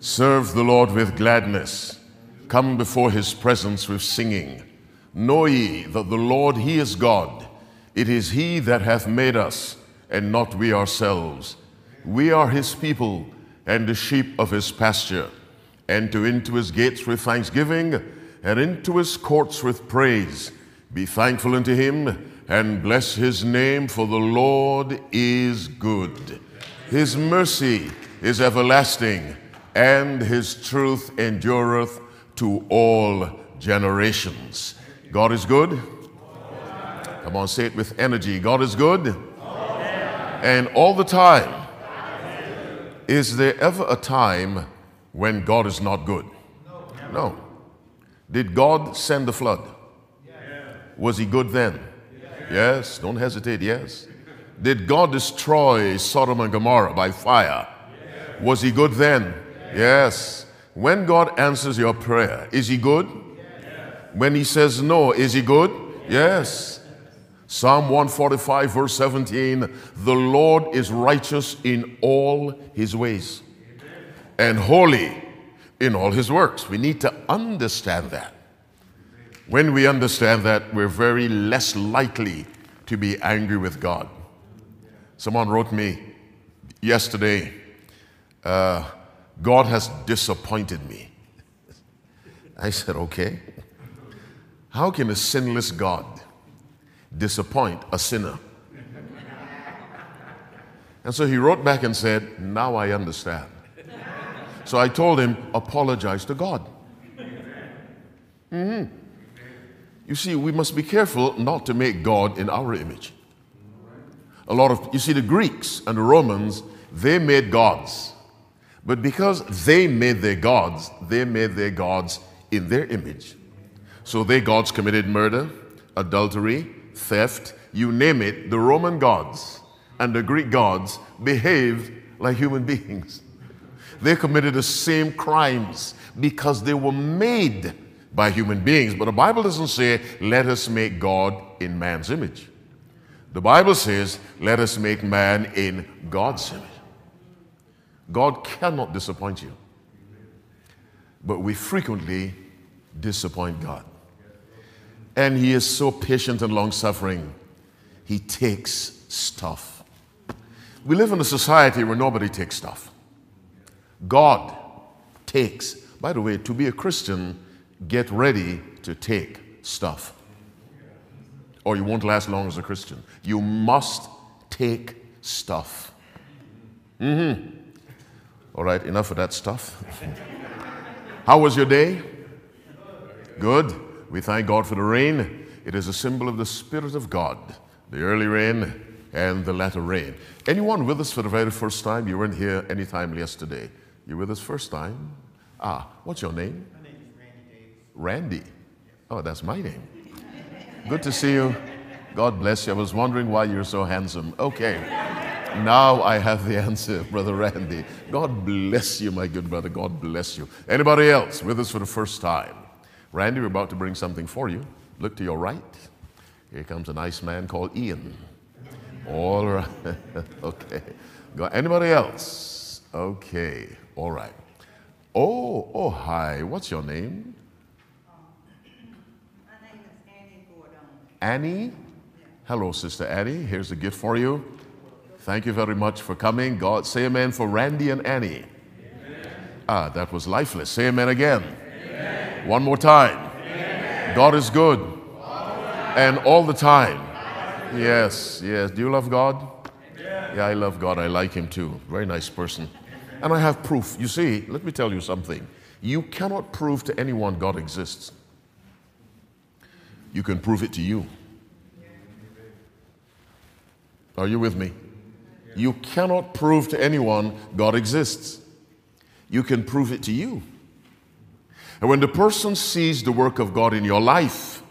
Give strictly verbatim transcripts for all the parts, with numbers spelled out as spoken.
Serve the Lord with gladness. Come before his presence with singing. Know ye that the Lord, he is God. It is he that hath made us, and not we ourselves. We are his people, and the sheep of his pasture. Enter into his gates with thanksgiving, and into his courts with praise. Be thankful unto him, and bless his name, for the Lord is good. His mercy is everlasting, and his truth endureth to all generations. God is good. Come on, say it with energy. God is good. And all the time. Is there ever a time when God is not good? No. Did God send the flood? Was he good then? Yes. Don't hesitate. Yes. Did God destroy Sodom and Gomorrah by fire? Was he good then? Yes. When God answers your prayer, is he good? When he says no, is he good? Yes. Psalm one forty-five verse seventeen, the Lord is righteous in all his ways and holy in all his works. We need to understand that. When we understand that, we're very less likely to be angry with God. Someone wrote me yesterday, uh, God has disappointed me. I said, okay. How can a sinless God disappoint a sinner? And so he wrote back and said, now I understand. So I told him, apologize to God. Mm-hmm. You see, we must be careful not to make God in our image. A lot of, you see, the Greeks and the Romans, they made gods. But because they made their gods, they made their gods in their image. So their gods committed murder, adultery, theft, you name it. The Roman gods and the Greek gods behaved like human beings. They committed the same crimes because they were made by human beings. But the Bible doesn't say, let us make God in man's image. The Bible says, let us make man in God's image. God cannot disappoint you. But we frequently disappoint God. And he is so patient and long-suffering. He takes stuff. We live in a society where nobody takes stuff. God takes. By the way, to be a Christian, get ready to take stuff. Or you won't last long as a Christian. You must take stuff. Mm-hmm. All right, enough of that stuff. How was your day? Good. We thank God for the rain. It is a symbol of the Spirit of God, the early rain and the latter rain. Anyone with us for the very first time? You weren't here any time yesterday. You with us first time? Ah, what's your name? My name is Randy Davis. Randy? Oh, that's my name. Good to see you. God bless you. I was wondering why you're so handsome. Okay. Now I have the answer, Brother Randy. God bless you, my good brother. God bless you. Anybody else with us for the first time? Randy, we're about to bring something for you. Look to your right. Here comes a nice man called Ian. All right. Okay. Got anybody else? Okay. All right. Oh, oh, hi. What's your name? My name is Annie Gordon. Annie? Hello, Sister Annie. Here's a gift for you. Thank you very much for coming. God, say amen for Randy and Annie. Amen. Ah, that was lifeless. Say amen again. Amen. One more time. Amen. God is good. All and all the time. Amen. Yes, yes. Do you love God? Amen. Yeah, I love God. I like him too. Very nice person. And I have proof. You see, let me tell you something. You cannot prove to anyone God exists. You can prove it to you. Are you with me? You cannot prove to anyone God exists. You can prove it to you. And when the person sees the work of God in your life,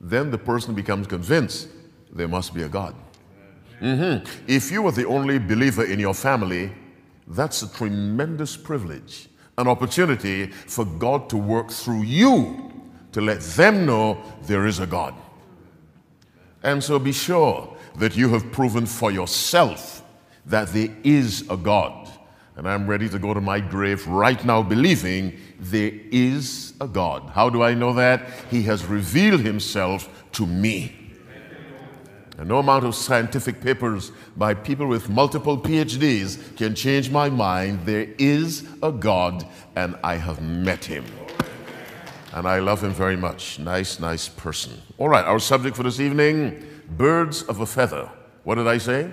then the person becomes convinced there must be a God. Mm-hmm. If you were the only believer in your family, that's a tremendous privilege, an opportunity for God to work through you to let them know there is a God. And so be sure that you have proven for yourself that there is a God. And I'm ready to go to my grave right now believing there is a God. How do I know that? He has revealed himself to me. And no amount of scientific papers by people with multiple P H Ds can change my mind. There is a God, and I have met him. And I love him very much. Nice, nice person. All right, our subject for this evening, birds of a feather. What did I say?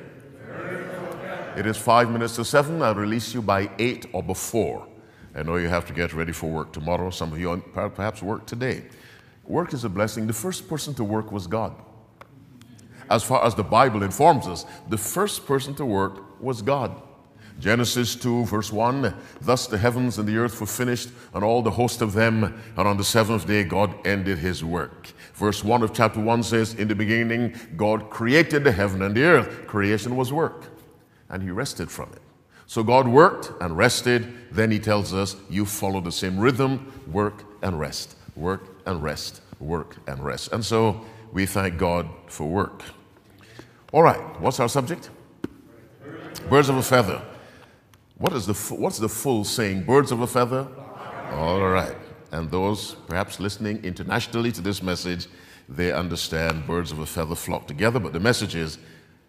It is five minutes to seven. I'll release you by eight or before. I know you have to get ready for work tomorrow. Some of you perhaps work today. Work is a blessing. The first person to work was God. As far as the Bible informs us, the first person to work was God. Genesis two, verse one, thus the heavens and the earth were finished, and all the host of them, and on the seventh day God ended his work. Verse one of chapter one says, in the beginning God created the heaven and the earth. Creation was work, and he rested from it. So God worked and rested. Then he tells us, you follow the same rhythm, work and rest, work and rest, work and rest. And so we thank God for work. All right, what's our subject? Birds of a feather. What is the, what's the full saying? Birds of a feather? All right. And those perhaps listening internationally to this message, they understand birds of a feather flock together. But the message is,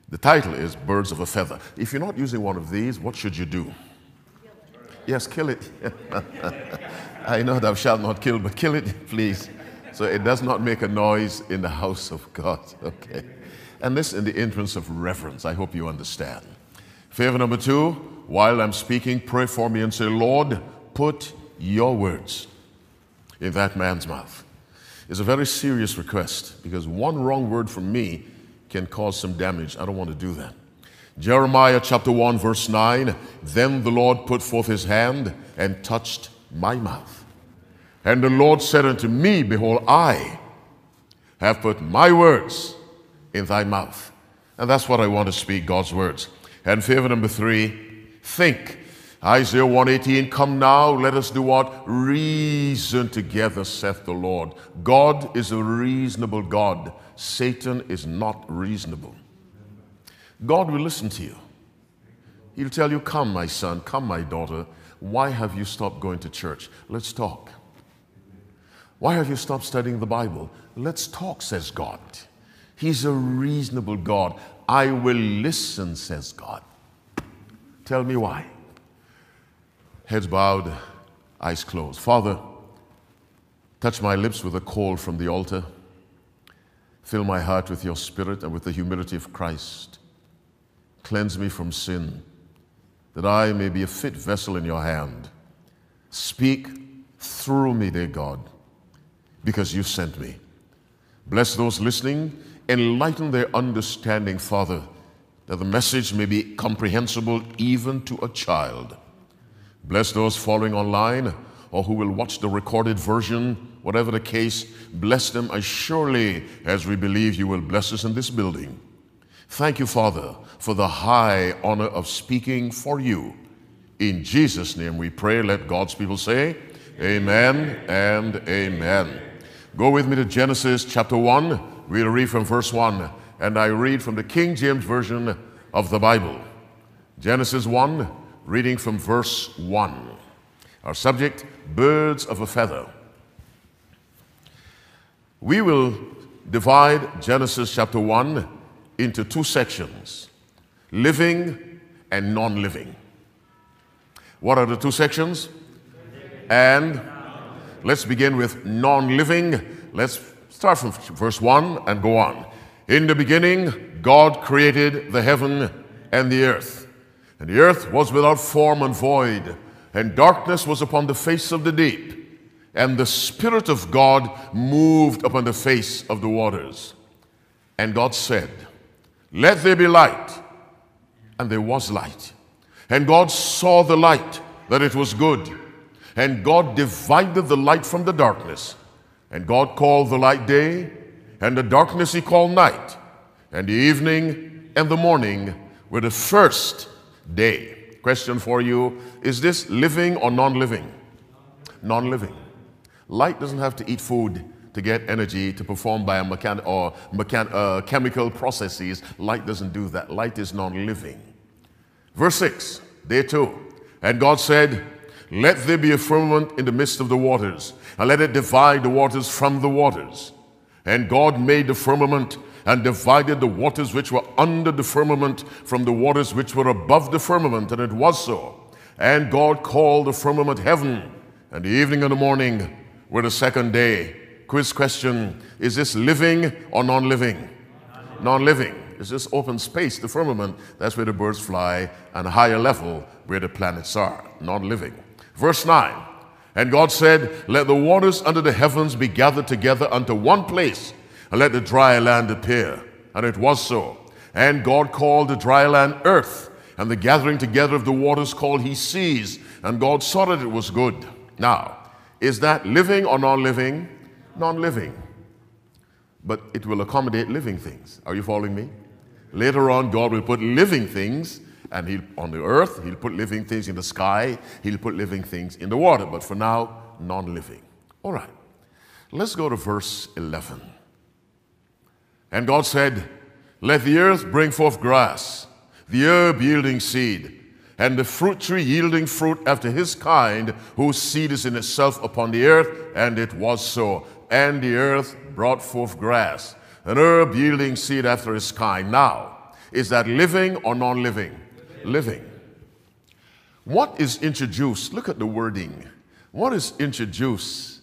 the title is Birds of a Feather. If you're not using one of these, what should you do? Yes, kill it. I know thou shalt not kill, but kill it, please. So it does not make a noise in the house of God. Okay. And this in the entrance of reverence. I hope you understand. Favor number two, while I'm speaking, pray for me and say, Lord, put your words in that man's mouth. It's a very serious request because one wrong word from me can cause some damage. I don't want to do that. Jeremiah chapter one, verse nine, then the Lord put forth his hand and touched my mouth. And the Lord said unto me, behold, I have put my words in thy mouth. And that's what I want to speak, God's words. And favor number three, think. Isaiah one eighteen, come now, let us do what? Reason together, saith the Lord. God is a reasonable God. Satan is not reasonable. God will listen to you. He'll tell you, come, my son, come, my daughter. Why have you stopped going to church? Let's talk. Why have you stopped studying the Bible? Let's talk, says God. He's a reasonable God. I will listen, says God. Tell me why. Heads bowed, eyes closed. Father, touch my lips with a call from the altar. Fill my heart with your spirit and with the humility of Christ. Cleanse me from sin, that I may be a fit vessel in your hand. Speak through me, dear God, because you sent me. Bless those listening. Enlighten their understanding, Father, that the message may be comprehensible even to a child. Bless those following online or who will watch the recorded version, whatever the case, bless them as surely as we believe you will bless us in this building. Thank you, Father, for the high honor of speaking for you. In Jesus' name we pray. Let God's people say, amen and amen. Go with me to Genesis chapter one. We'll read from verse one, and I read from the King James Version of the Bible. Genesis one, reading from verse one. Our subject, birds of a feather. We will divide Genesis chapter one into two sections, living and non-living. What are the two sections? And let's begin with non-living. Let's start from verse one and go on. In the beginning, God created the heaven and the earth. And the earth was without form and void, and darkness was upon the face of the deep. And the Spirit of God moved upon the face of the waters. And God said, let there be light. And there was light. And God saw the light, that it was good. And God divided the light from the darkness. And God called the light day, and the darkness he called night, and the evening and the morning were the first day. Question for you, is this living or non-living? Non-living. Light doesn't have to eat food to get energy to perform by a mechan or mechan uh, chemical processes. Light doesn't do that. Light is non-living. Verse six, day two. And God said, let there be a firmament in the midst of the waters, and let it divide the waters from the waters. And God made the firmament, and divided the waters which were under the firmament from the waters which were above the firmament, and it was so. And God called the firmament heaven, and the evening and the morning were the second day. Quiz question, is this living or non-living? Non-living. It's just open space, the firmament, that's where the birds fly, and a higher level where the planets are, non-living. Verse nine, and God said, let the waters under the heavens be gathered together unto one place, and let the dry land appear. And it was so. And God called the dry land earth, and the gathering together of the waters called he seas, and God saw that it was good. Now, is that living or non-living? Non-living. But it will accommodate living things. Are you following me? Later on, God will put living things and he'll, on the earth. He'll put living things in the sky. He'll put living things in the water. But for now, non-living. All right. Let's go to verse eleven. And God said, let the earth bring forth grass, the herb yielding seed, and the fruit tree yielding fruit after his kind, whose seed is in itself upon the earth. And it was so. And the earth brought forth grass, an herb yielding seed after his kind. Now, is that living or non-living? Living. What is introduced? Look at the wording. What is introduced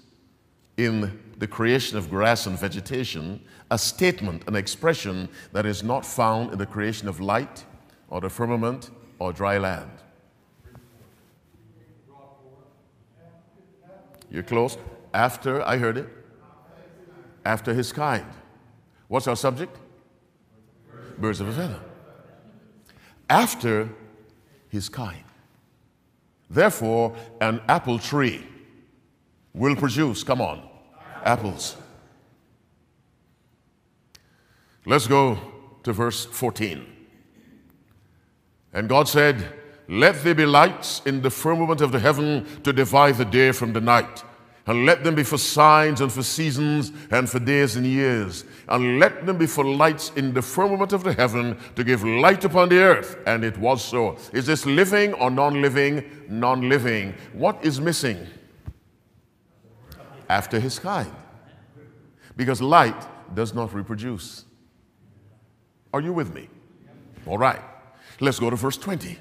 in the creation of grass and vegetation? A statement, an expression that is not found in the creation of light or the firmament or dry land. You're close. After, I heard it. After his kind. What's our subject? Birds of a feather. After his kind. Therefore, an apple tree will produce, come on, apples. Let's go to verse fourteen. And God said, let there be lights in the firmament of the heaven to divide the day from the night. And let them be for signs and for seasons and for days and years. And let them be for lights in the firmament of the heaven to give light upon the earth. And it was so. Is this living or non-living? Non-living. What is missing? After his kind. Because light does not reproduce. Are you with me? All right. Let's go to verse twenty.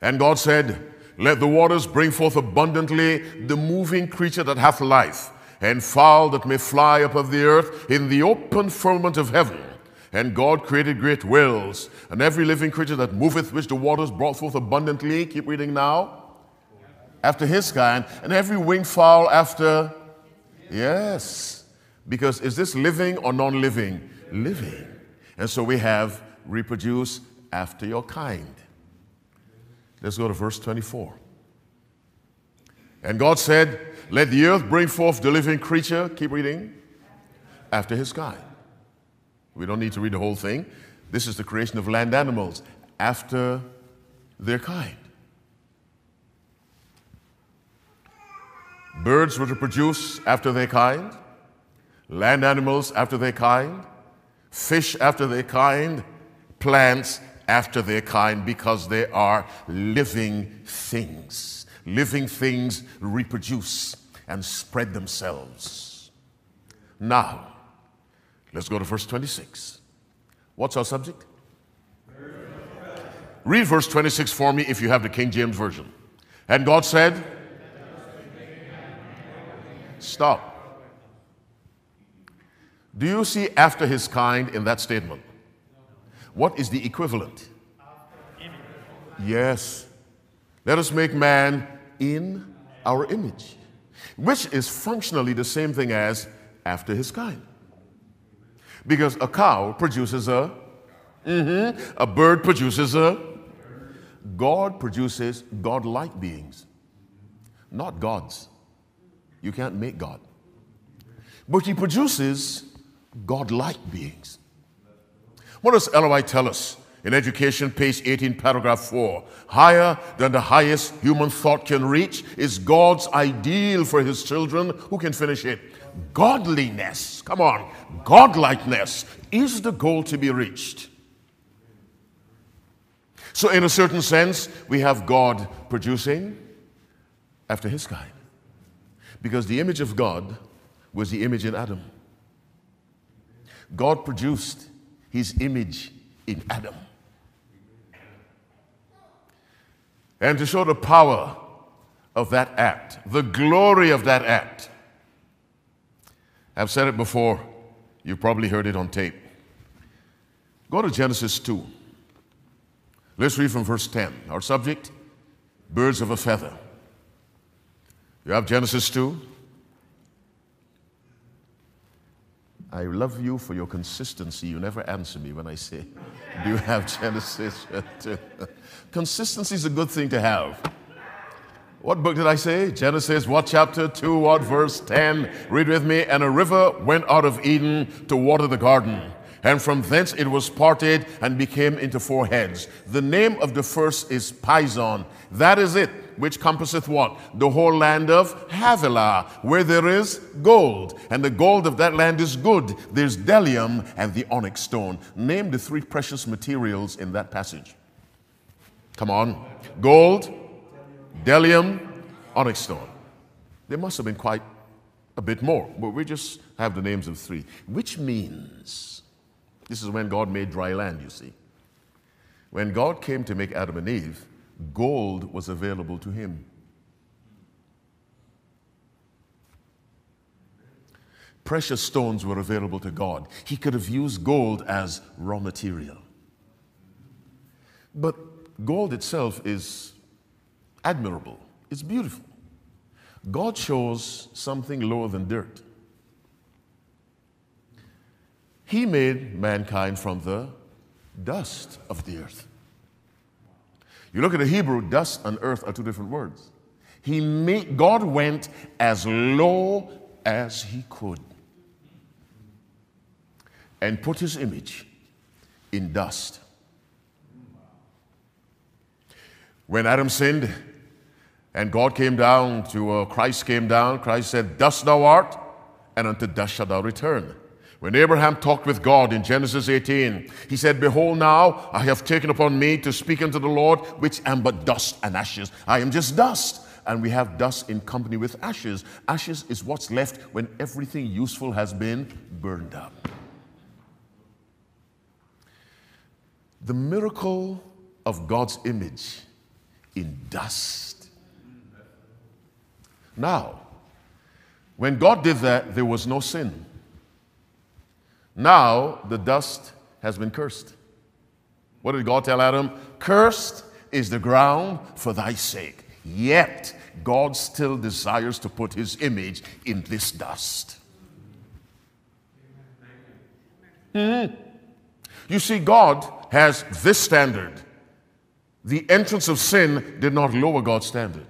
And God said, let the waters bring forth abundantly the moving creature that hath life, and fowl that may fly above the earth in the open firmament of heaven. And God created great whales, and every living creature that moveth, which the waters brought forth abundantly. Keep reading now. After his kind, and every winged fowl after. Yes. Because is this living or non-living? Living. And so we have reproduce after your kind. Let's go to verse twenty-four. And God said, let the earth bring forth the living creature, keep reading, after his kind. We don't need to read the whole thing. This is the creation of land animals after their kind. Birds were to produce after their kind, land animals after their kind, fish after their kind, plants after their kind, because they are living things. Living things reproduce and spread themselves. Now, let's go to verse twenty-six. What's our subject? Read verse twenty-six for me if you have the King James Version. And God said, stop. Do you see after his kind in that statement? What is the equivalent? Yes. Let us make man in our image, which is functionally the same thing as after his kind. Because a cow produces a, mm-hmm, a bird produces a, God produces God-like beings, not gods. You can't make God. But he produces God-like beings. What does L O I tell us in Education, page eighteen, paragraph four? Higher than the highest human thought can reach is God's ideal for his children. Who can finish it? Godliness, come on, godlikeness is the goal to be reached. So in a certain sense, we have God producing after his kind. Because the image of God was the image in Adam. God produced his image in Adam. And to show the power of that act, the glory of that act, I've said it before, you've probably heard it on tape. Go to Genesis two. Let's read from verse ten. Our subject, birds of a feather. You have Genesis two. I love you for your consistency. You never answer me when I say, do you have Genesis two? Consistency is a good thing to have. What book did I say? Genesis, what chapter? two, what verse? ten. Read with me. And a river went out of Eden to water the garden. And from thence it was parted and became into four heads. The name of the first is Pison. That is it, which compasseth what? The whole land of Havilah, where there is gold. And the gold of that land is good. There's Delium and the onyx stone. Name the three precious materials in that passage. Come on. Gold, Delium, onyx stone. There must have been quite a bit more, but we just have the names of three, which means... this is when God made dry land, you see. When God came to make Adam and Eve, gold was available to him. Precious stones were available to God. He could have used gold as raw material. But gold itself is admirable. It's beautiful. God chose something lower than dirt. He made mankind from the dust of the earth. You look at the Hebrew, dust and earth are two different words. He made, God went as low as he could and put his image in dust. When Adam sinned and God came down to, uh, Christ came down, Christ said, dust thou art, and unto dust shalt thou return. When Abraham talked with God in Genesis eighteen, he said, behold now, I have taken upon me to speak unto the Lord, which am but dust and ashes. I am just dust. And we have dust in company with ashes. Ashes is what's left when everything useful has been burned up. The miracle of God's image in dust. Now, when God did that, there was no sin. Now, the dust has been cursed. What did God tell Adam? Cursed is the ground for thy sake. Yet, God still desires to put his image in this dust. Mm-hmm. You see, God has this standard. The entrance of sin did not lower God's standard.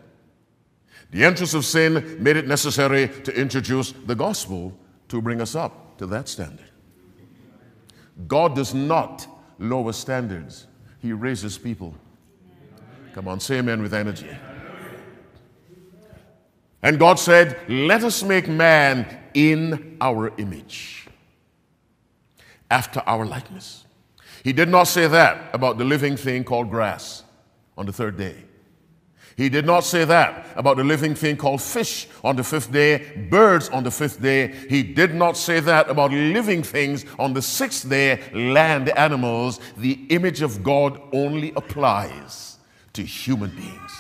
The entrance of sin made it necessary to introduce the gospel to bring us up to that standard. God does not lower standards. He raises people. Come on, say amen with energy. And God said, let us make man in our image, after our likeness. He did not say that about the living thing called grass on the third day. He did not say that about the living thing called fish on the fifth day, birds on the fifth day. He did not say that about living things on the sixth day, land animals. The image of God only applies to human beings.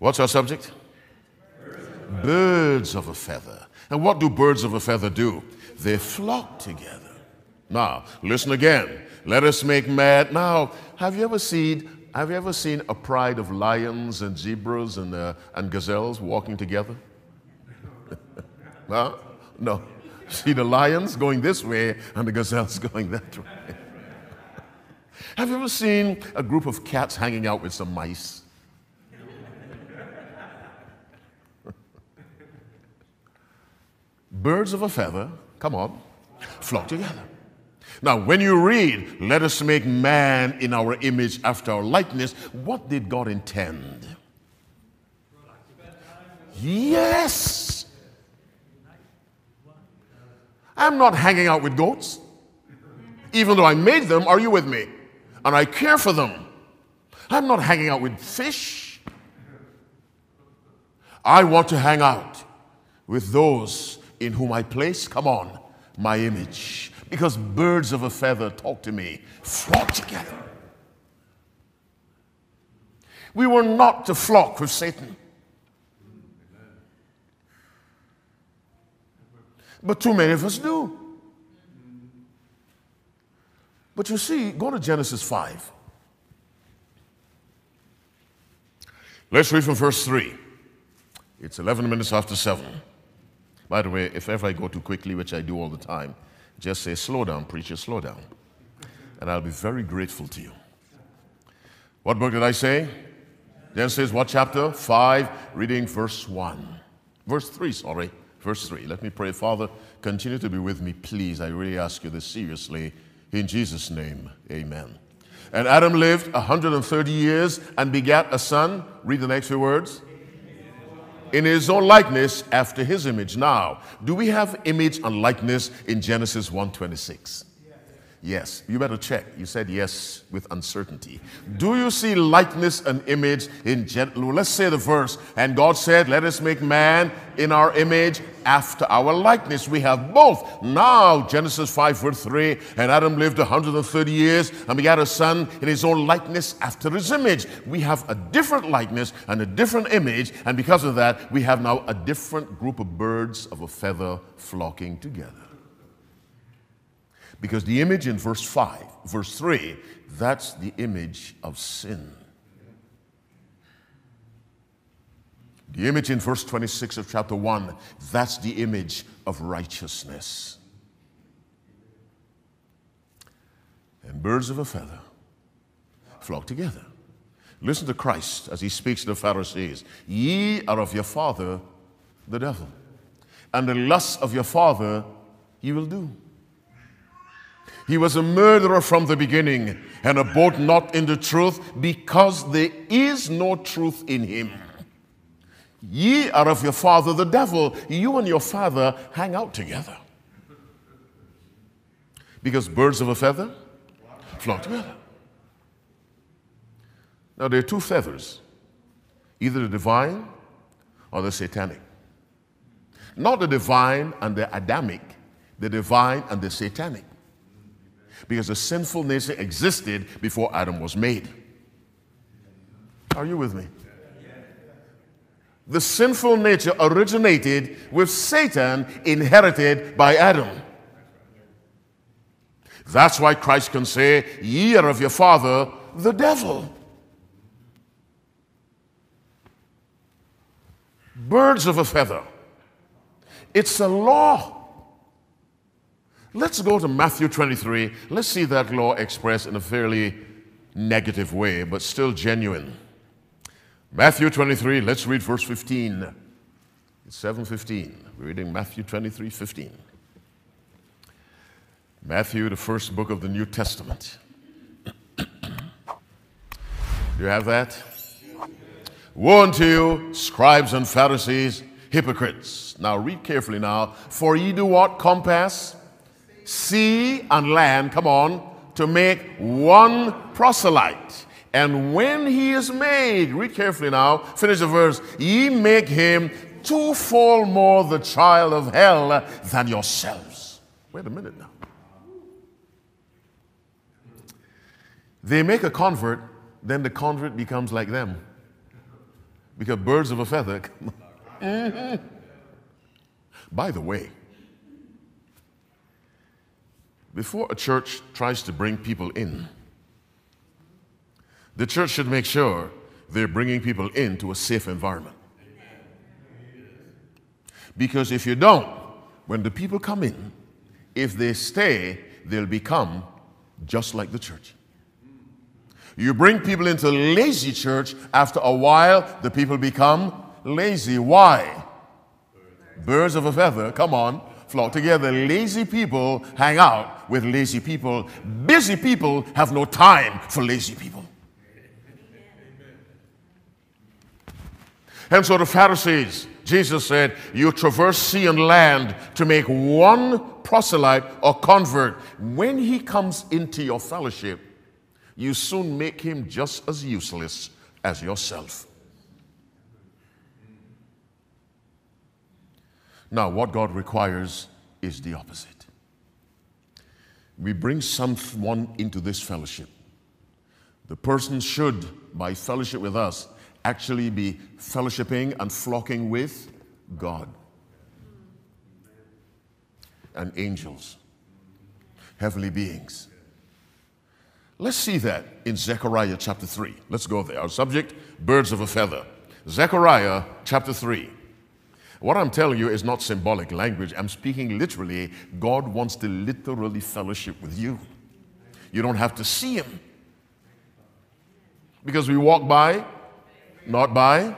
What's our subject? Birds of a feather. And what do birds of a feather do? They flock together. Now, listen again. Let us make man. Now, have you ever seen... have you ever seen a pride of lions and zebras and, uh, and gazelles walking together? Huh? No. See the lions going this way and the gazelles going that way. Have you ever seen a group of cats hanging out with some mice? Birds of a feather, come on, flock together. Now, when you read, let us make man in our image after our likeness, what did God intend? Yes! I'm not hanging out with goats. Even though I made them, are you with me? And I care for them. I'm not hanging out with fish. I want to hang out with those in whom I place, come on, my image. Because birds of a feather, talk to me, flock together. We were not to flock with Satan, but too many of us do. But you see, go to Genesis five. Let's read from verse three. It's eleven minutes after seven. By the way, if ever I go too quickly, which I do all the time, just say, slow down, preacher, slow down. And I'll be very grateful to you. What book did I say? Genesis, what chapter? five, reading verse one. Verse three, sorry. Verse three. Let me pray. Father, continue to be with me, please. I really ask you this seriously. In Jesus' name, amen. And Adam lived one hundred thirty years and begat a son. Read the next few words. In his own likeness, after his image. Now, do we have image and likeness in Genesis one twenty-six? Yes. You better check. You said yes with uncertainty. Do you see likeness and image in Gen let's say the verse, and God said, let us make man in our image after our likeness. We have both. Now, Genesis five, verse three, and Adam lived one hundred thirty years and begat a son in his own likeness after his image. We have a different likeness and a different image, and because of that, we have now a different group of birds of a feather flocking together. Because the image in verse five, verse three, that's the image of sin. The image in verse twenty-six of chapter one, that's the image of righteousness. And birds of a feather flock together. Listen to Christ as he speaks to the Pharisees. Ye are of your father, the devil, and the lusts of your father ye will do. He was a murderer from the beginning and abode not in the truth, because there is no truth in him. Ye are of your father the devil. You and your father hang out together. Because birds of a feather flock together. Now there are two feathers, either the divine or the satanic. Not the divine and the Adamic, the divine and the satanic. Because the sinful nature existed before Adam was made. Are you with me? The sinful nature originated with Satan, inherited by Adam. That's why Christ can say, ye are of your father, the devil. Birds of a feather. It's a law. Let's go to Matthew twenty-three. Let's see that law expressed in a fairly negative way, but still genuine. Matthew twenty-three, let's read verse fifteen. It's seven fifteen. We're reading Matthew twenty-three, fifteen. Matthew, the first book of the New Testament. Do you have that? Woe unto you, scribes and Pharisees, hypocrites. Now read carefully now. For ye do what? Compass? Sea and land, come on, to make one proselyte. And when he is made, read carefully now, finish the verse, ye make him twofold more the child of hell than yourselves. Wait a minute now. They make a convert, then the convert becomes like them. Because birds of a feather, come on. Mm-hmm. By the way, before a church tries to bring people in, the church should make sure they're bringing people into a safe environment. Because if you don't, when the people come in, if they stay, they'll become just like the church. You bring people into a lazy church, after a while, the people become lazy. Why? Birds of a feather, come on. Flock together. Lazy people hang out with lazy people. Busy people have no time for lazy people. And so the Pharisees, Jesus said, you traverse sea and land to make one proselyte or convert. When he comes into your fellowship, you soon make him just as useless as yourself. Now, what God requires is the opposite. We bring someone into this fellowship. The person should, by fellowship with us, actually be fellowshipping and flocking with God and angels, heavenly beings. Let's see that in Zechariah chapter three. Let's go there. Our subject, birds of a feather. Zechariah chapter three. What I'm telling you is not symbolic language. I'm speaking literally. God wants to literally fellowship with you. You don't have to see him. Because we walk by, not by.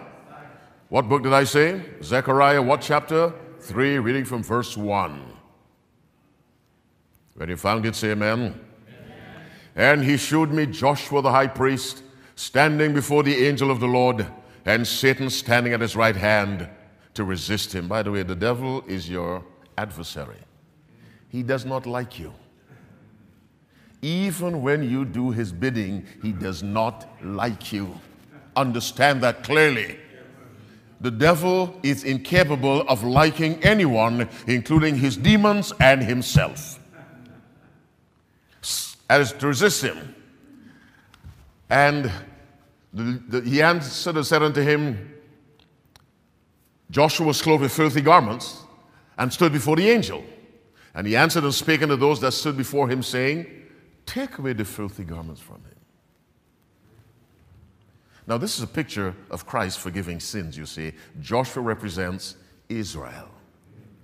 What book did I say? Zechariah, what chapter? three, reading from verse one. When you found it, say amen. Amen. And he showed me Joshua the high priest, standing before the angel of the Lord, and Satan standing at his right hand to resist him. By the way, the devil is your adversary. He does not like you. Even when you do his bidding, he does not like you. Understand that clearly. The devil is incapable of liking anyone, including his demons and himself. As to resist him. And the, the, he answered and said unto him, Joshua was clothed with filthy garments and stood before the angel. And he answered and spake unto those that stood before him, saying, take away the filthy garments from him. Now, this is a picture of Christ forgiving sins, you see. Joshua represents Israel.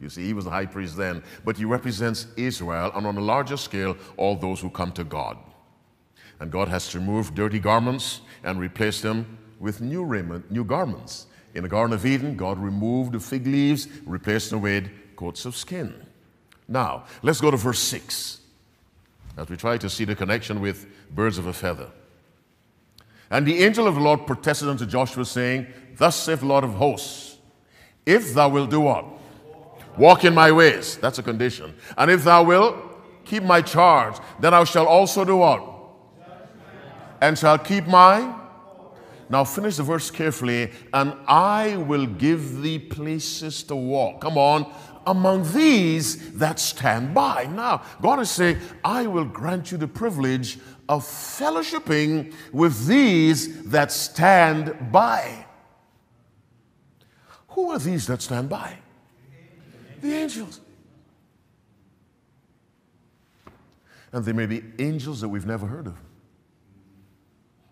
You see, he was the high priest then, but he represents Israel, and on a larger scale, all those who come to God. And God has to remove dirty garments and replace them with new raiment, new garments. In the Garden of Eden, God removed the fig leaves, replaced them with coats of skin. Now, let's go to verse six, as we try to see the connection with birds of a feather. And the angel of the Lord protested unto Joshua, saying, thus saith the Lord of hosts, if thou wilt do what? Walk in my ways. That's a condition. And if thou wilt keep my charge, then thou shalt also do what? And shalt keep my... Now finish the verse carefully. And I will give thee places to walk. Come on. Among these that stand by. Now, God is saying, I will grant you the privilege of fellowshipping with these that stand by. Who are these that stand by? The angels. And there may be angels that we've never heard of.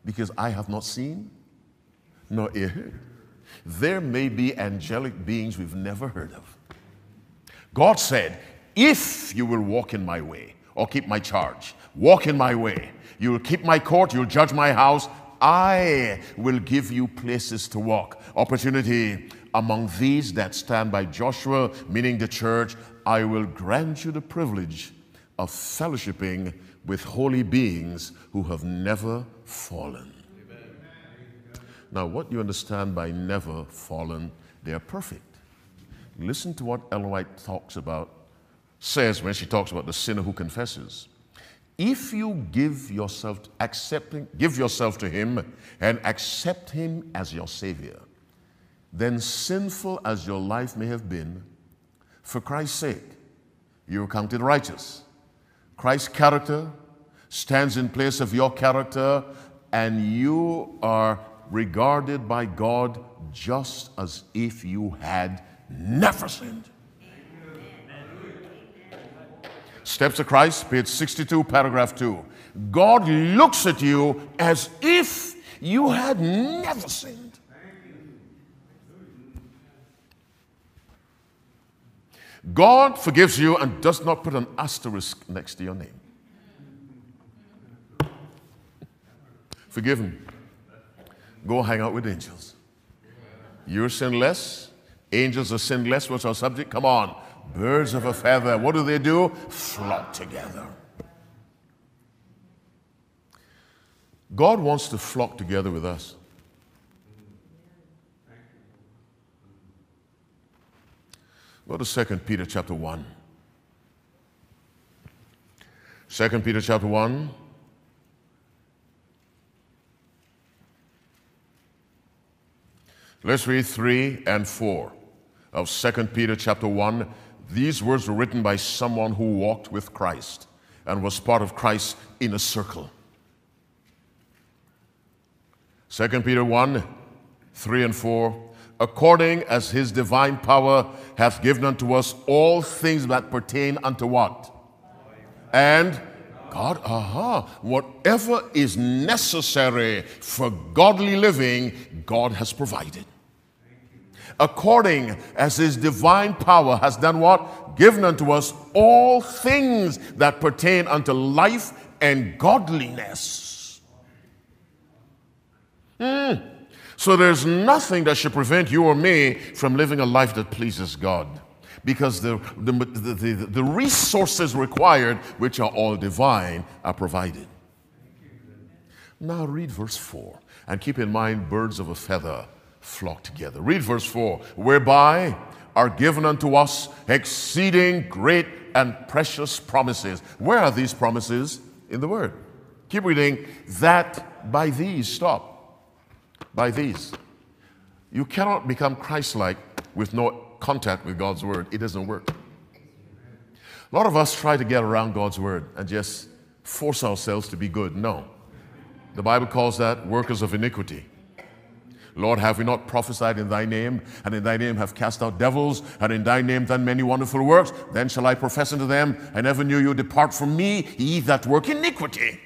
Because I have not seen, nor ear heard. There may be angelic beings we've never heard of. God said, if you will walk in my way, or keep my charge, walk in my way, you will keep my court, you'll judge my house, I will give you places to walk. Opportunity among these that stand by Joshua, meaning the church, I will grant you the privilege of fellowshipping with holy beings who have never fallen. Amen. Now, what you understand by never fallen, they are perfect. Listen to what Ellen White talks about, says when she talks about the sinner who confesses. If you give yourself, accepting, give yourself to him and accept him as your Savior, then sinful as your life may have been, for Christ's sake, you are counted righteous. Christ's character stands in place of your character, and you are regarded by God just as if you had never sinned. Steps of Christ, page sixty-two, paragraph two. God looks at you as if you had never sinned. God forgives you and does not put an asterisk next to your name. Forgiven. Go hang out with angels. You're sinless. Angels are sinless. What's our subject? Come on. Birds of a feather. What do they do? Flock together. God wants to flock together with us. Go to Second Peter chapter one. Second Peter chapter one. Let's read three and four of Second Peter chapter one. These words were written by someone who walked with Christ and was part of Christ's inner circle. Second Peter one, three and four. According as his divine power hath given unto us all things that pertain unto what? And God, aha, whatever is necessary for godly living, God has provided. According as his divine power has done what? Given unto us all things that pertain unto life and godliness. Mm. So there's nothing that should prevent you or me from living a life that pleases God, because the, the, the, the, the resources required, which are all divine, are provided. Now read verse four, and keep in mind, birds of a feather flock together. Read verse four, whereby are given unto us exceeding great and precious promises. Where are these promises? In the Word. Keep reading, that by these, stop, by these. You cannot become Christ-like with no contact with God's Word. It doesn't work. A lot of us try to get around God's Word and just force ourselves to be good. No. The Bible calls that workers of iniquity. Lord, have we not prophesied in thy name, and in thy name have cast out devils, and in thy name done many wonderful works? Then shall I profess unto them, I never knew you, depart from me, ye that work iniquity.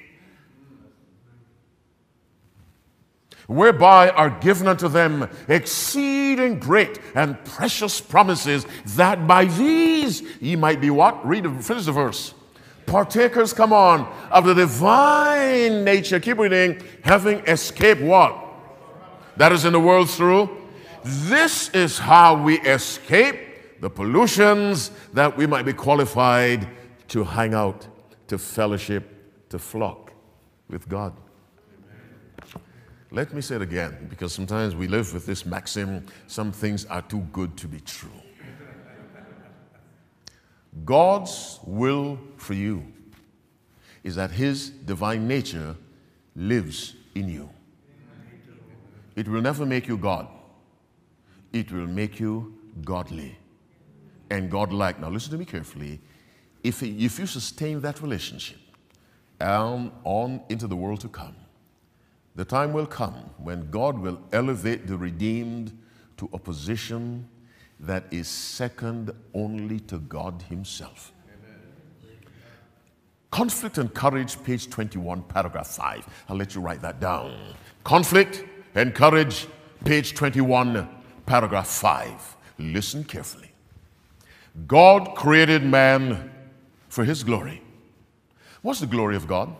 Whereby are given unto them exceeding great and precious promises, that by these ye might be what? Read, finish the verse. Partakers, come on, of the divine nature. Keep reading. Having escaped what? That is in the world through. This is how we escape the pollutions, that we might be qualified to hang out, to fellowship, to flock with God. Amen. Let me say it again, because sometimes we live with this maxim, some things are too good to be true. God's will for you is that his divine nature lives in you. It will never make you God. It will make you godly and godlike. Now listen to me carefully. If, if you sustain that relationship um, on into the world to come, the time will come when God will elevate the redeemed to a position that is second only to God himself. Conflict and Courage, page twenty-one, paragraph five. I'll let you write that down. Conflict and Courage, page twenty-one, paragraph five. Listen carefully. God created man for his glory. What's the glory of God?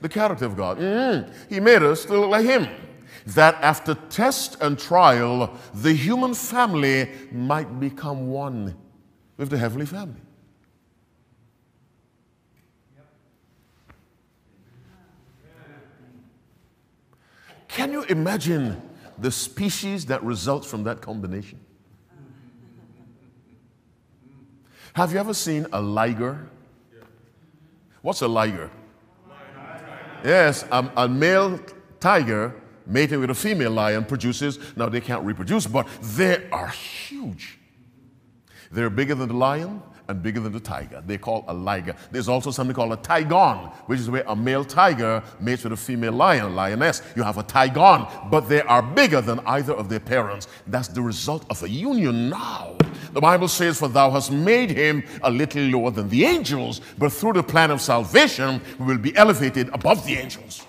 The character of God. Mm-hmm. He made us to look like him, that after test and trial, the human family might become one with the heavenly family. Can you imagine the species that results from that combination? Have you ever seen a liger? What's a liger? Yes, um, a male tiger mating with a female lion produces, now they can't reproduce, but they are huge. They're bigger than the lion and bigger than the tiger. They call a liger. There's also something called a tigon, which is where a male tiger mates with a female lion, lioness. You have a tigon, but they are bigger than either of their parents. That's the result of a union now. The Bible says, for thou hast made him a little lower than the angels, but through the plan of salvation, we will be elevated above the angels.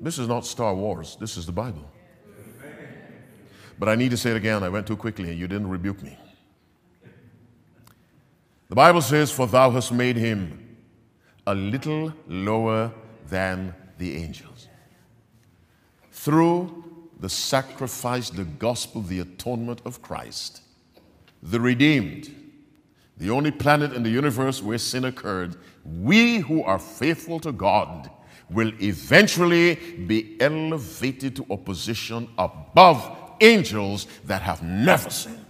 This is not Star Wars. This is the Bible. But I need to say it again. I went too quickly and you didn't rebuke me. The Bible says, for thou hast made him a little lower than the angels. Through the sacrifice, the gospel, the atonement of Christ, the redeemed, the only planet in the universe where sin occurred, we who are faithful to God will eventually be elevated to a position above angels that have never sinned.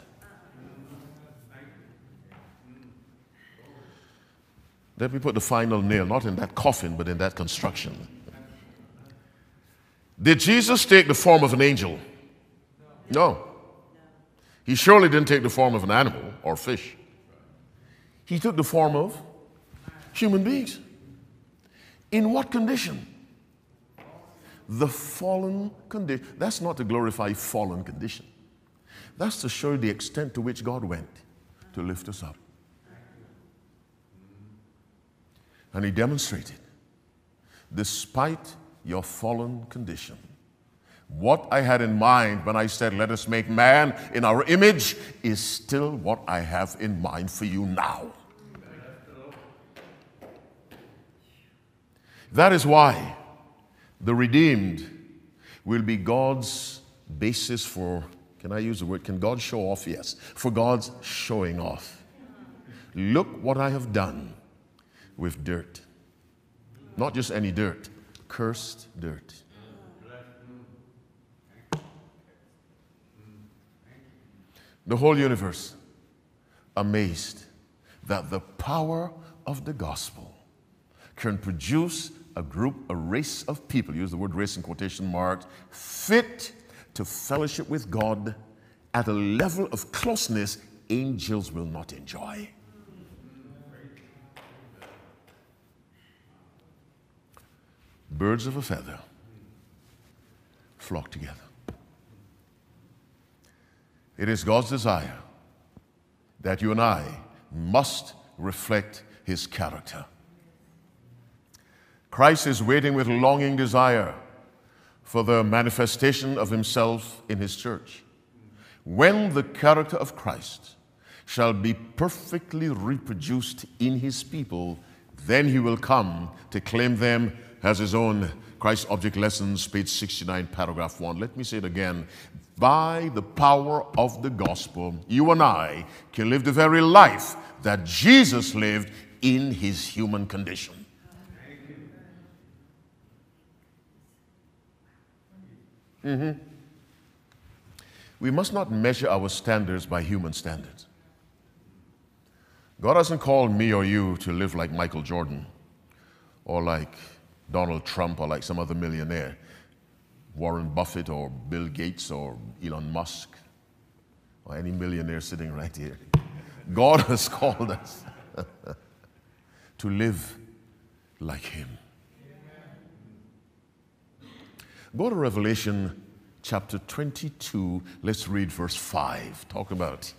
Let me put the final nail, not in that coffin, but in that construction. Did Jesus take the form of an angel? No. He surely didn't take the form of an animal or fish. He took the form of human beings. In what condition? The fallen condition. That's not to glorify fallen condition. That's to show the extent to which God went to lift us up. And he demonstrated, despite your fallen condition, what I had in mind when I said, let us make man in our image, is still what I have in mind for you now. That is why the redeemed will be God's basis for, can I use the word, can God show off? Yes, for God's showing off. Look what I have done with dirt. Not just any dirt, cursed dirt. The whole universe amazed that the power of the gospel can produce a group, a race of people, use the word race in quotation marks, fit to fellowship with God at a level of closeness angels will not enjoy. Birds of a feather flock together. It is God's desire that you and I must reflect his character. Christ is waiting with longing desire for the manifestation of himself in his church. When the character of Christ shall be perfectly reproduced in his people, then he will come to claim them as his own. Christ's Object Lessons, page sixty-nine, paragraph one. Let me say it again. By the power of the gospel, you and I can live the very life that Jesus lived in his human condition. Mm-hmm. We must not measure our standards by human standards. God hasn't called me or you to live like Michael Jordan or like Donald Trump or like some other millionaire, Warren Buffett or Bill Gates or Elon Musk or any millionaire sitting right here. God has called us to live like him. Go to Revelation chapter twenty-two. Let's read verse five. Talk about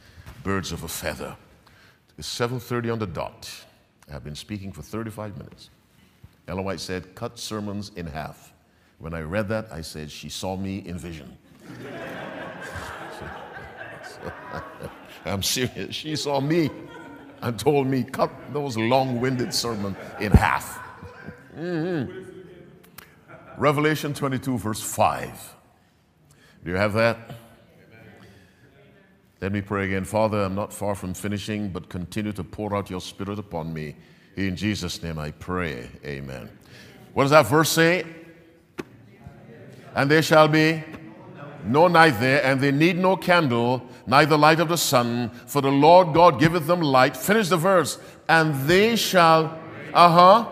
birds of a feather. It's seven thirty on the dot. I've been speaking for thirty-five minutes. Ellen White said, cut sermons in half. When I read that, I said, she saw me in vision. so, so, I'm serious. She saw me and told me, cut those long-winded sermons in half. mm-hmm. Revelation twenty-two, verse five. Do you have that? Let me pray again. Father, I'm not far from finishing, but continue to pour out your Spirit upon me. In Jesus' name I pray, amen. What does that verse say? And there shall be no night there, and they need no candle, neither light of the sun, for the Lord God giveth them light. Finish the verse. And they shall, uh-huh,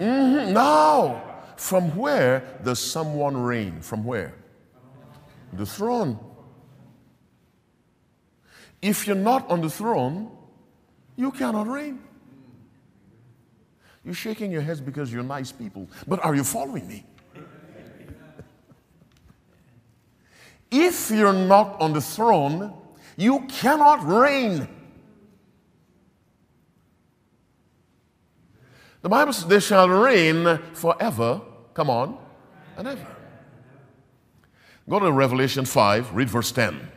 mm-hmm, now, from where does someone reign? From where? The throne. If you're not on the throne, you cannot reign. You're shaking your heads because you're nice people, but are you following me? If you're not on the throne, you cannot reign. The Bible says they shall reign forever, come on, and ever. Go to Revelation five, read verse ten.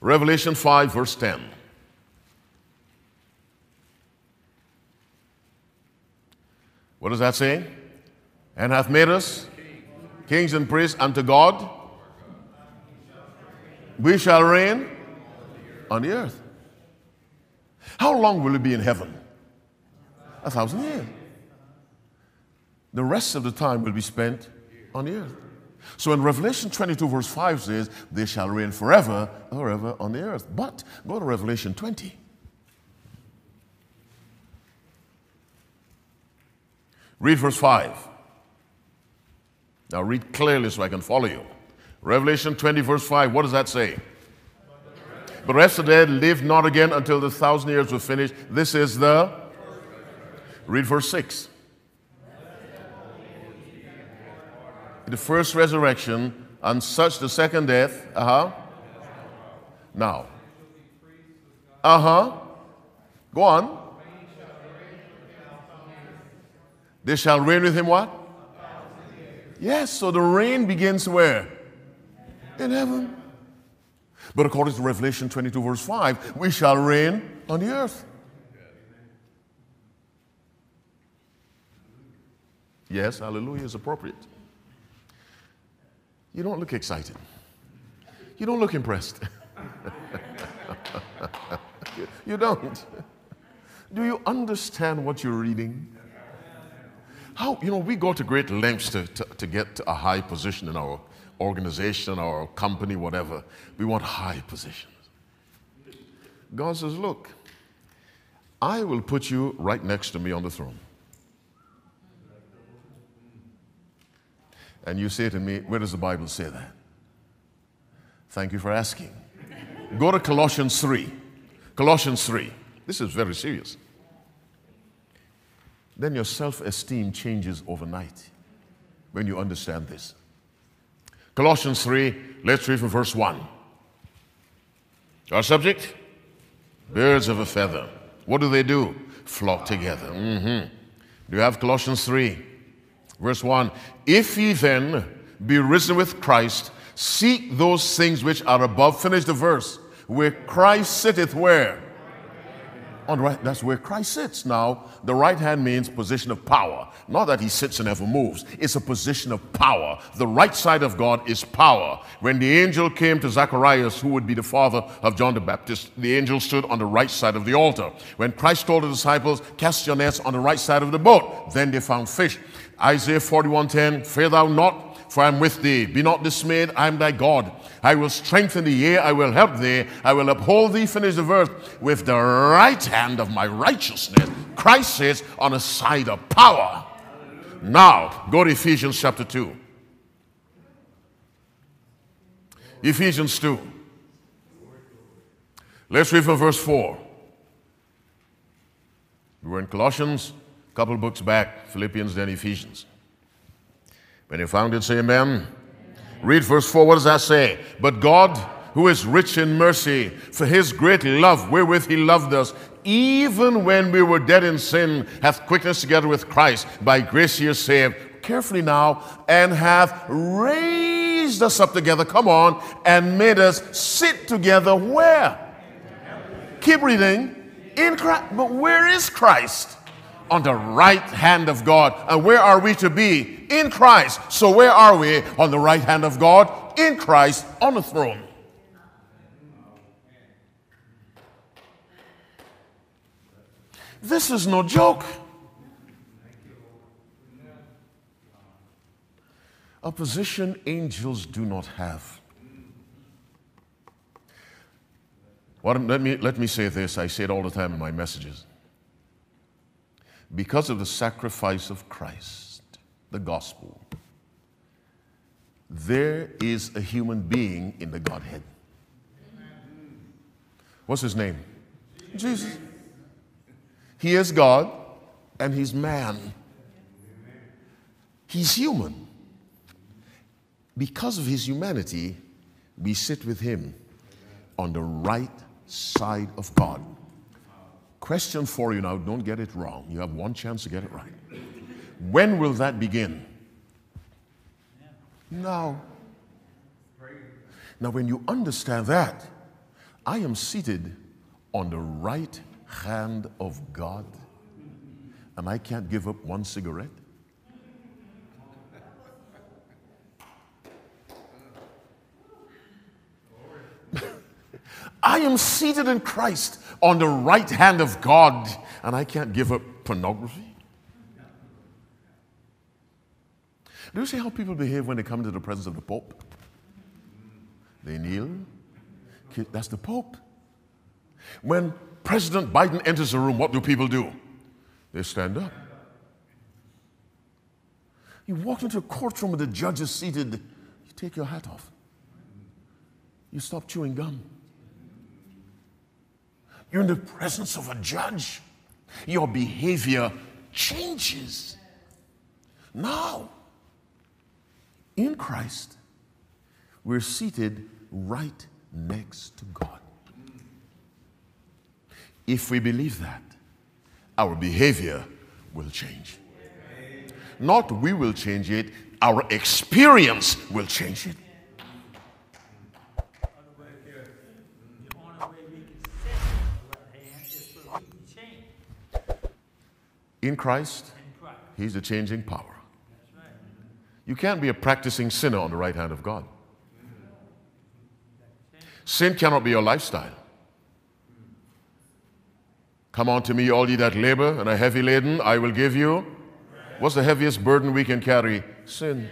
Revelation five, verse ten. What does that say? And hath made us kings and priests unto God. We shall reign on the earth. How long will you be in heaven? A thousand years. The rest of the time will be spent on the earth. So in Revelation twenty-two, verse five says, they shall reign forever, forever on the earth. But go to Revelation twenty. Read verse five. Now read clearly so I can follow you. Revelation twenty, verse five, what does that say? But the rest of the dead lived not again until the thousand years were finished. This is the... Read verse six. The first resurrection, and such the second death. Uh-huh. Now. Uh-huh. Go on. They shall reign with him what? Yes, so the reign begins where? In heaven. But according to Revelation twenty-two, verse five, we shall reign on the earth. Yes, hallelujah is appropriate. You don't look excited. You don't look impressed. You don't. Do you understand what you're reading? How, you know, we go to great lengths to, to, to get to a high position in our organization, our company, whatever. We want high positions. God says, look, I will put you right next to me on the throne. And you say to me, where does the Bible say that? Thank you for asking. Go to Colossians three. Colossians three. This is very serious. Then your self-esteem changes overnight when you understand this. Colossians three, let's read from verse one. Our subject? Birds of a feather. What do they do? Flock together. Mm-hmm. Do you have Colossians three? Verse one, if ye then be risen with Christ, seek those things which are above. Finish the verse. Where Christ sitteth, where? On the right, that's where Christ sits. Now, the right hand means position of power. Not that he sits and never moves. It's a position of power. The right side of God is power. When the angel came to Zacharias, who would be the father of John the Baptist, the angel stood on the right side of the altar. When Christ told the disciples, cast your nets on the right side of the boat, then they found fish. Isaiah forty-one ten, fear thou not, for I am with thee. Be not dismayed, I am thy God. I will strengthen thee, yea, I will help thee. I will uphold thee, finish the verse, with the right hand of my righteousness. Christ sits on a side of power. Now, go to Ephesians chapter two. Ephesians two. Let's read from verse four. We were in Colossians. Couple books back, Philippians, then Ephesians. When you found it, say amen. Amen. Read verse four, what does that say? But God, who is rich in mercy, for his great love wherewith he loved us, even when we were dead in sin, hath quickened us together with Christ. By grace ye are saved, carefully now, and hath raised us up together, come on, and made us sit together where? Keep reading. In Christ. But where is Christ? On the right hand of God. And where are we to be? In Christ. So where are we? On the right hand of God, in Christ, on the throne. This is no joke. A position angels do not have. What, let me, let me say this. I say it all the time in my messages. Because of the sacrifice of Christ, the gospel, there is a human being in the Godhead. What's his name? Jesus. He is God and he's man. He's human. Because of his humanity, we sit with him on the right side of God. Question for you now, don't get it wrong. You have one chance to get it right. When will that begin? Now. Now, when you understand that, I am seated on the right hand of God, and I can't give up one cigarette. I am seated in Christ on the right hand of God, and I can't give up pornography. Do you see how people behave when they come into the presence of the Pope? They kneel. That's the Pope. When President Biden enters the room, what do people do? They stand up. You walk into a courtroom where the judge is seated, you take your hat off. You stop chewing gum. You're in the presence of a judge. Your behavior changes. Now, in Christ, we're seated right next to God. If we believe that, our behavior will change. Not we will change it, our experience will change it. In Christ, He's the changing power. You can't be a practicing sinner on the right hand of God. Sin cannot be your lifestyle. Come unto me, all ye that labor and are heavy laden, I will give you. What's the heaviest burden we can carry? Sin.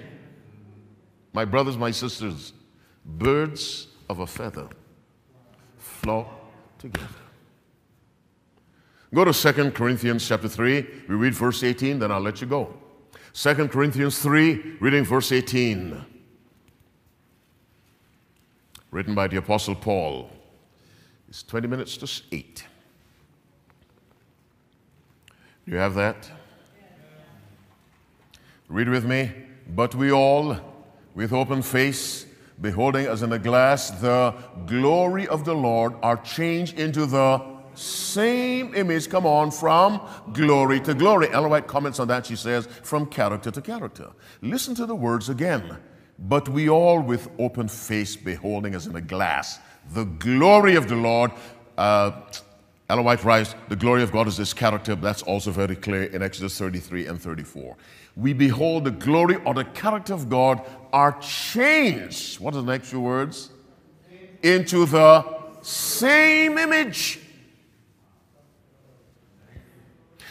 My brothers, my sisters, birds of a feather flock together. Go to Second Corinthians chapter three. We read verse eighteen, then I'll let you go. Second Corinthians three, reading verse eighteen. Written by the Apostle Paul. It's twenty minutes to eight. Do you have that? Read with me. But we all, with open face, beholding as in a glass the glory of the Lord, are changed into the same image. Come on, from glory to glory. Ellen White comments on that. She says, from character to character. Listen to the words again. But we all, with open face, beholding as in a glass the glory of the Lord. Uh, Ellen White writes, the glory of God is His character. That's also very clear in Exodus thirty-three and thirty-four. We behold the glory or the character of God, are changed. What are the next few words? Into the same image.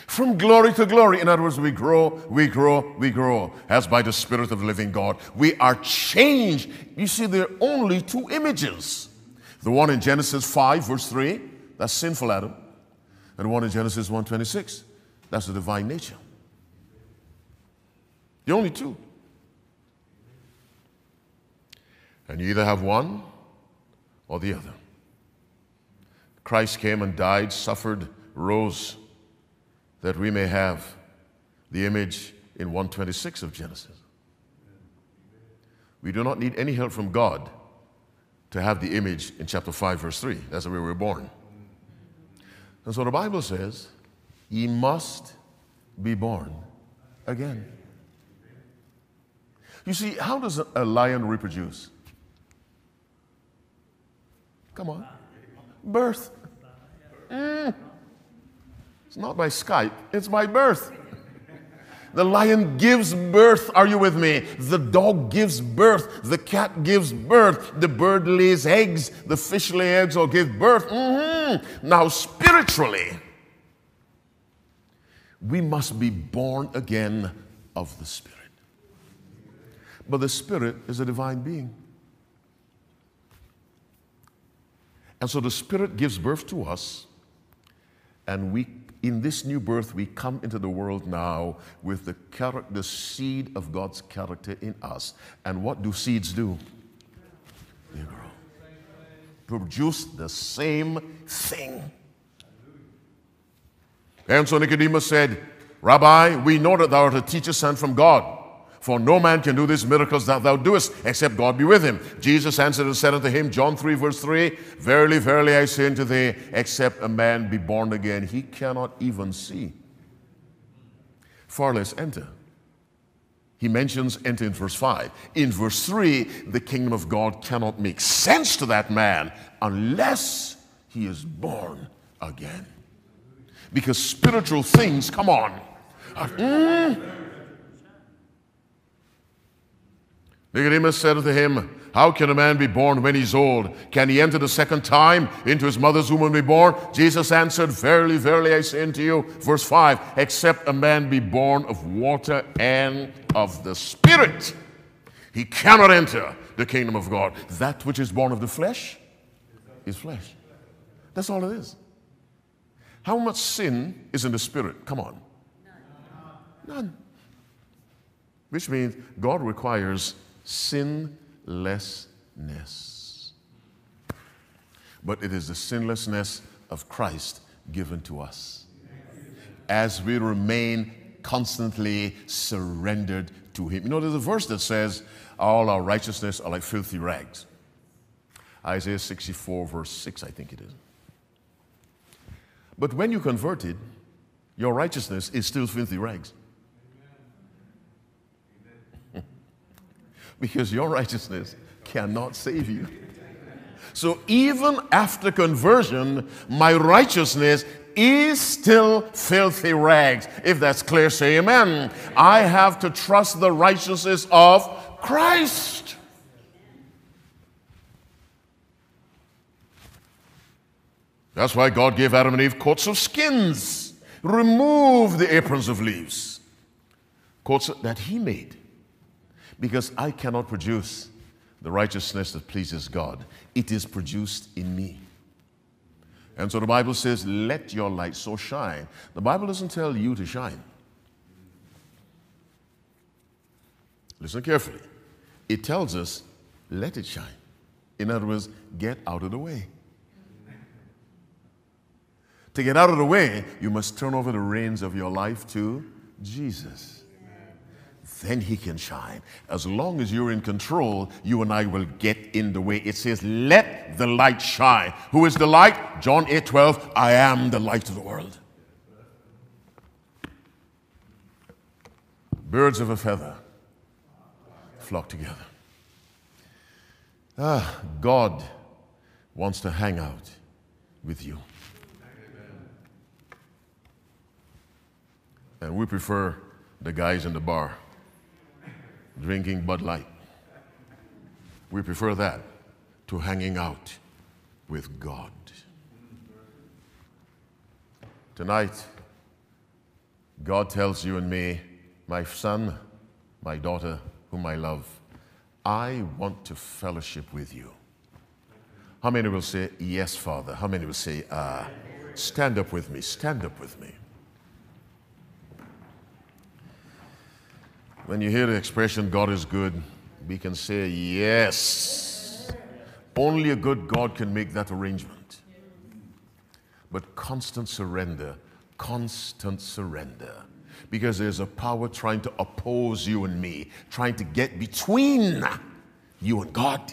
From glory to glory. In other words, we grow, we grow, we grow, as by the Spirit of the living God. We are changed. You see, there are only two images. The one in Genesis five, verse three. That's sinful Adam. And the one in Genesis one twenty-six, that's the divine nature. The only two. And you either have one or the other. Christ came and died, suffered, rose, that we may have the image in one twenty-six of Genesis. We do not need any help from God to have the image in chapter five, verse three. That's the way we were born. And so the Bible says, ye must be born again. You see, how does a lion reproduce? Come on. Birth. Mm. It's not by Skype. It's by birth. The lion gives birth. Are you with me? The dog gives birth. The cat gives birth. The bird lays eggs. The fish lay eggs or give birth. Mm-hmm. Now, spiritually, we must be born again of the Spirit. But the Spirit is a divine being. And so the Spirit gives birth to us, and we, in this new birth, we come into the world now with the, the seed of God's character in us. And what do seeds do? They grow. Produce the same thing. And so Nicodemus said, Rabbi, we know that thou art a teacher sent from God, for no man can do these miracles that thou doest, except God be with him. Jesus answered and said unto him, John three, verse three, verily, verily, I say unto thee, except a man be born again, he cannot even see, far less enter. He mentions enter in verse five. In verse three, the kingdom of God cannot make sense to that man unless he is born again. Because spiritual things, come on, are, mm, Nicodemus said to him, "How can a man be born when he's old? Can he enter the second time into his mother's womb and be born?" Jesus answered, "Verily, verily, I say unto you," verse five, "except a man be born of water and of the Spirit, he cannot enter the kingdom of God. That which is born of the flesh is flesh." That's all it is. How much sin is in the Spirit? Come on. None. None. Which means God requires sinlessness. But it is the sinlessness of Christ given to us as we remain constantly surrendered to him. You know, there's a verse that says, "All our righteousness are like filthy rags." Isaiah sixty-four, verse six, I think it is. But when you converted, your righteousness is still filthy rags. Because your righteousness cannot save you. So even after conversion, my righteousness is still filthy rags. If that's clear, say amen. I have to trust the righteousness of Christ. That's why God gave Adam and Eve coats of skins. Remove the aprons of leaves. Coats that he made. Because I cannot produce the righteousness that pleases God. It is produced in me. And so the Bible says, "Let your light so shine." The Bible doesn't tell you to shine. Listen carefully. It tells us, let it shine. In other words, get out of the way. To get out of the way, you must turn over the reins of your life to Jesus. Then he can shine. As long as you're in control, you and I will get in the way. It says, "Let the light shine." Who is the light? John eight twelve, "I am the light of the world." Birds of a feather flock together. Ah, God wants to hang out with you. And we prefer the guys in the bar drinking Bud Light. We prefer that to hanging out with God. Tonight, God tells you and me, "My son, my daughter, whom I love, I want to fellowship with you." How many will say, "Yes, Father"? How many will say, "Ah"? Stand up with me, stand up with me. When you hear the expression, "God is good," we can say, yes. Only a good God can make that arrangement. But constant surrender, constant surrender. Because there's a power trying to oppose you and me, trying to get between you and God.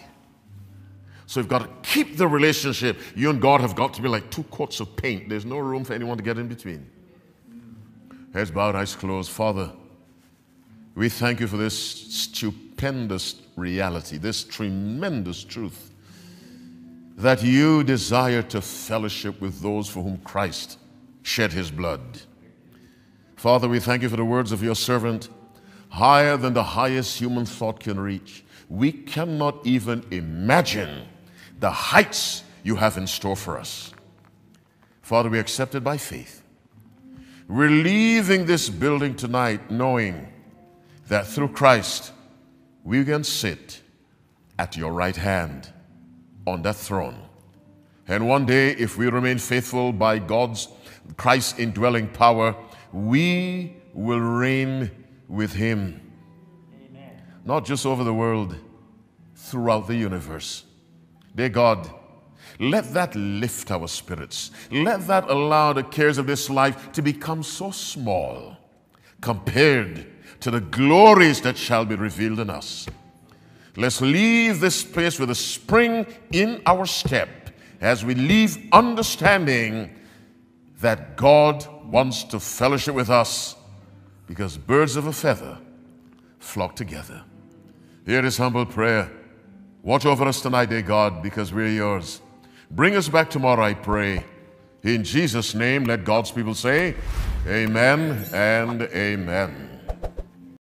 So you've got to keep the relationship. You and God have got to be like two coats of paint. There's no room for anyone to get in between. Heads bowed, eyes closed. Father, we thank you for this stupendous reality, this tremendous truth, that you desire to fellowship with those for whom Christ shed his blood. Father, we thank you for the words of your servant, higher than the highest human thought can reach. We cannot even imagine the heights you have in store for us. Father, we accept it by faith. We're leaving this building tonight knowing that through Christ, we can sit at your right hand on that throne. And one day, if we remain faithful by God's Christ's indwelling power, we will reign with him. Amen. Not just over the world, throughout the universe. Dear God, let that lift our spirits. Let that allow the cares of this life to become so small compared to the glories that shall be revealed in us. Let's leave this place with a spring in our step as we leave understanding that God wants to fellowship with us because birds of a feather flock together. Hear this humble prayer. Watch over us tonight, dear God, because we're yours. Bring us back tomorrow, I pray. In Jesus' name, let God's people say, amen and amen.